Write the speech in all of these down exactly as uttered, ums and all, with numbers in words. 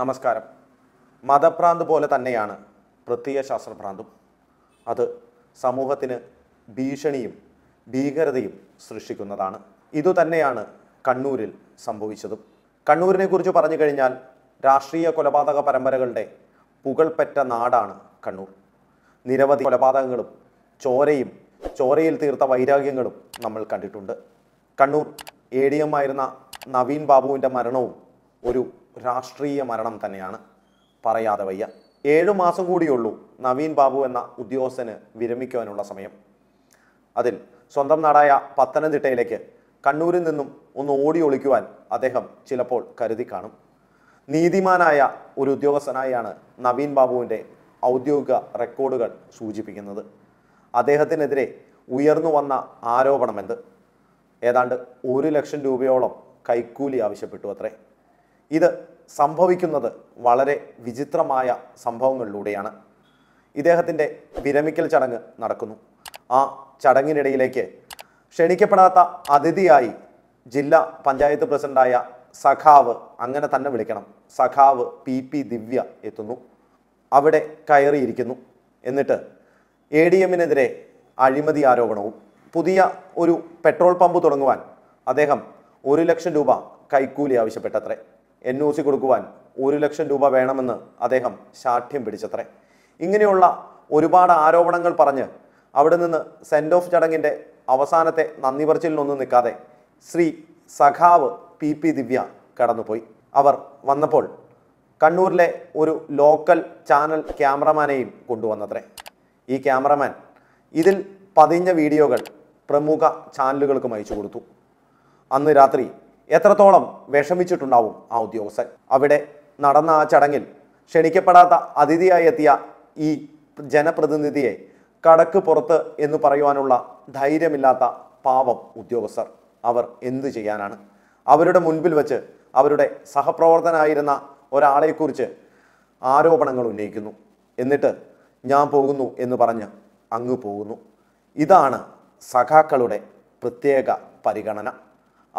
നമസ്കാരം. മതഭ്രാന്ത് പോലെ തന്നെയാണ് പ്രത്യയശാസ്ത്രഭ്രാന്തും. അത് സമൂഹത്തിന് ഭീഷണിയും ഭീകരതയും സൃഷ്ടിക്കുന്നതാണ്. ഇതുതന്നെയാണ് കണ്ണൂരിൽ സംഭവിച്ചതും. കണ്ണൂരിനെ കുറിച്ച് പറഞ്ഞു കഴിഞ്ഞാൽ രാഷ്ട്രീയ കൊലപാതക പരമ്പരകളുടെ പുകൾപ്പെട്ട നാടാണ് കണ്ണൂർ. നിരവധി കൊലപാതകങ്ങളും ചോരയും ചോരയിൽ തീർത്ത വൈരാഗ്യങ്ങളും നമ്മൾ കണ്ടിട്ടുണ്ട്. കണ്ണൂർ എ ഡി എം ആയിരുന്ന നവീൻ ബാബുവിൻ്റെ മരണവും ഒരു രാഷ്ട്രീയ മരണം തന്നെയാണ്, പറയാതെ വയ്യ. ഏഴു മാസം കൂടിയുള്ളൂ നവീൻ ബാബു എന്ന ഉദ്യോഗസ്ഥന് വിരമിക്കുവാനുള്ള സമയം. അതിൽ സ്വന്തം നാടായ പത്തനംതിട്ടയിലേക്ക് കണ്ണൂരിൽ നിന്നും ഒന്ന് ഓടി ഒളിക്കുവാൻ അദ്ദേഹം ചിലപ്പോൾ കരുതി കാണും. നീതിമാനായ ഒരു ഉദ്യോഗസ്ഥനായാണ് നവീൻ ബാബുവിൻ്റെ ഔദ്യോഗിക റെക്കോർഡുകൾ സൂചിപ്പിക്കുന്നത്. അദ്ദേഹത്തിനെതിരെ ഉയർന്നു വന്ന ആരോപണമെന്ത്? ഏതാണ്ട് ഒരു ലക്ഷം രൂപയോളം കൈക്കൂലി ആവശ്യപ്പെട്ടു അത്രേ. ഇത് സംഭവിക്കുന്നത് വളരെ വിചിത്രമായ സംഭവങ്ങളിലൂടെയാണ്. ഇദ്ദേഹത്തിൻ്റെ വിരമിക്കൽ ചടങ്ങ് നടക്കുന്നു. ആ ചടങ്ങിനിടയിലേക്ക് ക്ഷണിക്കപ്പെടാത്ത അതിഥിയായി ജില്ലാ പഞ്ചായത്ത് പ്രസിഡൻ്റായ സഖാവ്, അങ്ങനെ തന്നെ വിളിക്കണം, സഖാവ് പി പി ദിവ്യ എത്തുന്നു. അവിടെ കയറിയിരിക്കുന്നു. എന്നിട്ട് എ ഡി എമ്മിനെതിരെ അഴിമതി ആരോപണവും. പുതിയ ഒരു പെട്രോൾ പമ്പ് തുടങ്ങുവാൻ അദ്ദേഹം ഒരു ലക്ഷം രൂപ കൈക്കൂലി ആവശ്യപ്പെട്ടത്രേ. എൻ ഒ സി കൊടുക്കുവാൻ ഒരു ലക്ഷം രൂപ വേണമെന്ന് അദ്ദേഹം ശാഠ്യം പിടിച്ചത്രേ. ഇങ്ങനെയുള്ള ഒരുപാട് ആരോപണങ്ങൾ പറഞ്ഞ് അവിടെ നിന്ന് സെൻഡ് ഓഫ് ചടങ്ങിൻ്റെ അവസാനത്തെ നന്ദി പറച്ചിലിനൊന്നും നിൽക്കാതെ ശ്രീ സഖാവ് പി പി ദിവ്യ കടന്നുപോയി. അവർ വന്നപ്പോൾ കണ്ണൂരിലെ ഒരു ലോക്കൽ ചാനൽ ക്യാമറമാനെയും കൊണ്ടുവന്നത്രേ. ഈ ക്യാമറമാൻ ഇതിൽ പതിഞ്ഞ വീഡിയോകൾ പ്രമുഖ ചാനലുകൾക്കും അയച്ചു കൊടുത്തു. അന്ന് രാത്രി എത്രത്തോളം വിഷമിച്ചിട്ടുണ്ടാവും ആ ഉദ്യോഗസ്ഥൻ. അവിടെ നടന്ന ആ ചടങ്ങിൽ ക്ഷണിക്കപ്പെടാത്ത അതിഥിയായി എത്തിയ ഈ ജനപ്രതിനിധിയെ കടക്ക് പുറത്ത് എന്ന് പറയുവാനുള്ള ധൈര്യമില്ലാത്ത പാവം ഉദ്യോഗസ്ഥർ. അവർ എന്തു ചെയ്യാനാണ്? അവരുടെ മുൻപിൽ വെച്ച് അവരുടെ സഹപ്രവർത്തനായിരുന്ന ഒരാളെക്കുറിച്ച് ആരോപണങ്ങൾ ഉന്നയിക്കുന്നു. എന്നിട്ട് ഞാൻ പോകുന്നു എന്ന് പറഞ്ഞ് അങ്ങ് പോകുന്നു. ഇതാണ് സഖാക്കളുടെ പ്രത്യേക പരിഗണന.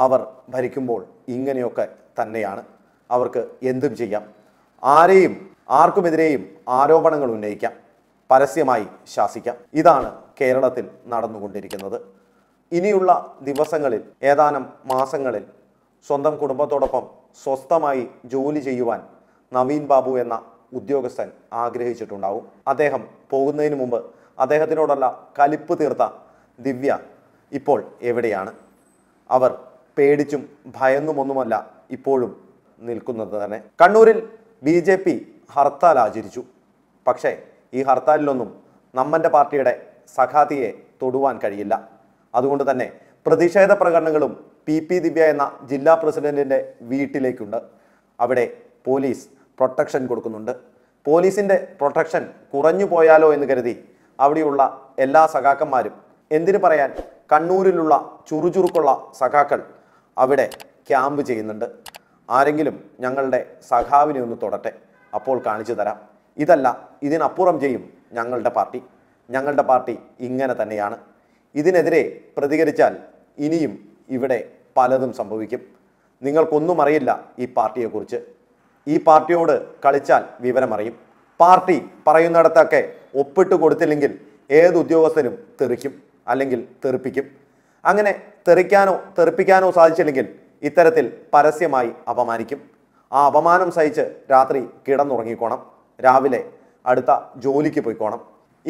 അവർ ഭരിക്കുമ്പോൾ ഇങ്ങനെയൊക്കെ തന്നെയാണ്. അവർക്ക് എന്തും ചെയ്യാം, ആരെയും ആർക്കുമെതിരെയും ആരോപണങ്ങൾ ഉന്നയിക്കാം, പരസ്യമായി ശാസിക്കാം. ഇതാണ് കേരളത്തിൽ നടന്നുകൊണ്ടിരിക്കുന്നത്. ഇനിയുള്ള ദിവസങ്ങളിൽ, ഏതാനും മാസങ്ങളിൽ സ്വന്തം കുടുംബത്തോടൊപ്പം സ്വസ്ഥമായി ജോലി ചെയ്യുവാൻ നവീൻ ബാബു എന്ന ഉദ്യോഗസ്ഥൻ ആഗ്രഹിച്ചിട്ടുണ്ടാവും. അദ്ദേഹം പോകുന്നതിന് മുമ്പ് അദ്ദേഹത്തിനോടുള്ള കലിപ്പ് തീർത്ത ദിവ്യ ഇപ്പോൾ എവിടെയാണ്? അവർ പേടിച്ചും ഭയന്നുമൊന്നുമല്ല ഇപ്പോഴും നിൽക്കുന്നത് തന്നെ. കണ്ണൂരിൽ ബി ജെ പി ഹർത്താൽ ആചരിച്ചു. പക്ഷേ ഈ ഹർത്താലിലൊന്നും നമ്മൻ്റെ പാർട്ടിയുടെ സഖാത്തിയെ തൊടുവാൻ കഴിയില്ല. അതുകൊണ്ട് തന്നെ പ്രതിഷേധ പ്രകടനങ്ങളും പി പി ദിവ്യ എന്ന ജില്ലാ പ്രസിഡന്റിൻ്റെ വീട്ടിലേക്കുണ്ട്. അവിടെ പോലീസ് പ്രൊട്ടക്ഷൻ കൊടുക്കുന്നുണ്ട്. പോലീസിൻ്റെ പ്രൊട്ടക്ഷൻ കുറഞ്ഞു പോയാലോ എന്ന് കരുതി അവിടെയുള്ള എല്ലാ സഖാക്കന്മാരും, എന്തിനു പറയാൻ കണ്ണൂരിലുള്ള ചുറുചുറുക്കുള്ള സഖാക്കൾ, അവിടെ ക്യാമ്പ് ചെയ്യുന്നുണ്ട്. ആരെങ്കിലും ഞങ്ങളുടെ സഖാവിനെ ഒന്ന് തൊടട്ടെ, അപ്പോൾ കാണിച്ചു തരാം, ഇതല്ല ഇതിനപ്പുറം ചെയ്യും ഞങ്ങളുടെ പാർട്ടി, ഞങ്ങളുടെ പാർട്ടി ഇങ്ങനെ തന്നെയാണ്. ഇതിനെതിരെ പ്രതികരിച്ചാൽ ഇനിയും ഇവിടെ പലതും സംഭവിക്കും. നിങ്ങൾക്കൊന്നും അറിയില്ല ഈ പാർട്ടിയെക്കുറിച്ച്. ഈ പാർട്ടിയോട് കളിച്ചാൽ വിവരമറിയും. പാർട്ടി പറയുന്നിടത്തൊക്കെ ഒപ്പിട്ട് കൊടുത്തില്ലെങ്കിൽ ഏത് ഉദ്യോഗസ്ഥനും തെറിക്കും, അല്ലെങ്കിൽ തെറിപ്പിക്കും. അങ്ങനെ തെറിക്കാനോ തെറിപ്പിക്കാനോ സാധിച്ചില്ലെങ്കിൽ ഇത്തരത്തിൽ പരസ്യമായി അപമാനിക്കും. ആ അപമാനം സഹിച്ച് രാത്രി കിടന്നുറങ്ങിക്കോണം, രാവിലെ അടുത്ത ജോലിക്ക് പോയിക്കോണം.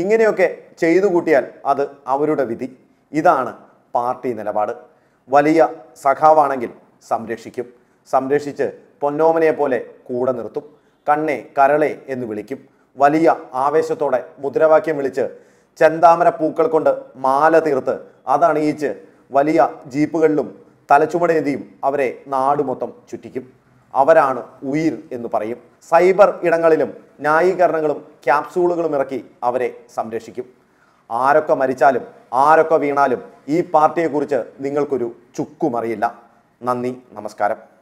ഇങ്ങനെയൊക്കെ ചെയ്തു കൂട്ടിയാൽ അത് അവരുടെ വിധി. ഇതാണ് പാർട്ടി നിലപാട്. വലിയ സഖാവാണെങ്കിൽ സംരക്ഷിക്കും, സംരക്ഷിച്ച് പൊന്നോമനയെ പോലെ കൂടെ നിർത്തും, കണ്ണേ കരളെ എന്ന് വിളിക്കും, വലിയ ആവേശത്തോടെ മുദ്രാവാക്യം വിളിച്ച് ചെന്താമര പൂക്കൾ കൊണ്ട് മാല തീർത്ത് അതണിയിച്ച് വലിയ ജീപ്പുകളിലും തലച്ചുമടേന്തിയും അവരെ നാടുമൊത്തം ചുറ്റിക്കും. അവരാണ് ഉയിർ എന്ന് പറയും. സൈബർ ഇടങ്ങളിലും ന്യായീകരണങ്ങളും ക്യാപ്സൂളുകളും ഇറക്കി അവരെ സംരക്ഷിക്കും. ആരൊക്കെ മരിച്ചാലും ആരൊക്കെ വീണാലും ഈ പാർട്ടിയെക്കുറിച്ച് നിങ്ങൾക്കൊരു ചുക്കുമറിയില്ല. നന്ദി, നമസ്കാരം.